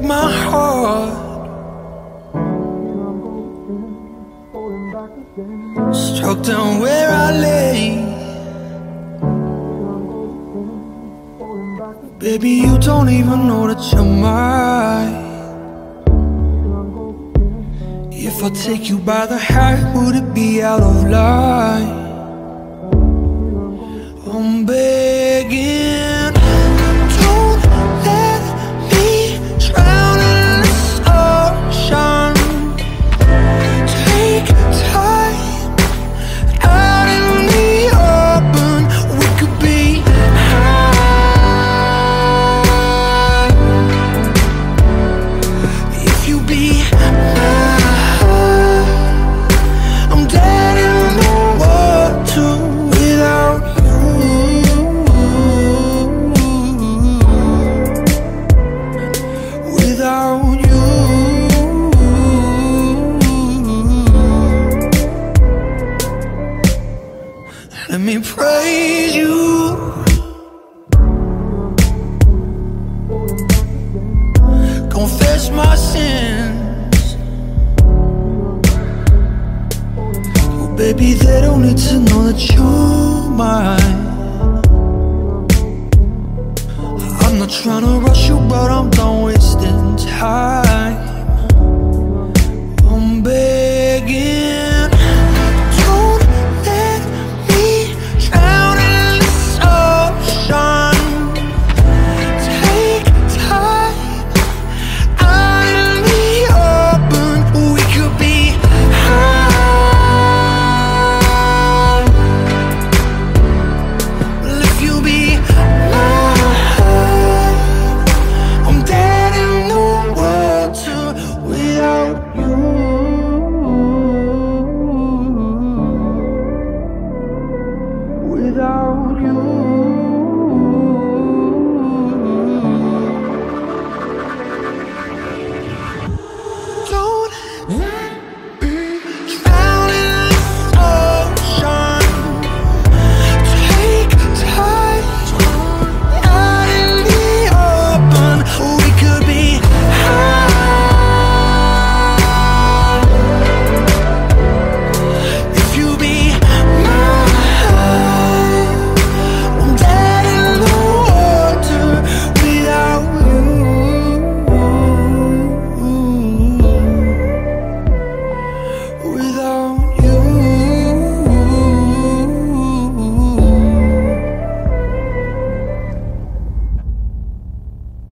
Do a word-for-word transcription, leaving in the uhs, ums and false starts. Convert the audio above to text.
break my heart. Struck down where I lay. Baby, you don't even know that you're mine. If I take you by the hand, would it be out of line? I'm begging, don't let me drown in this ocean. Take time out in the open, we could be high. If you be mine, I'm dead in the water without you. Let me praise you. Confess my sins. Oh baby, they don't need to know that you're mine. I'm not trying to rush you, but I'm done wasting.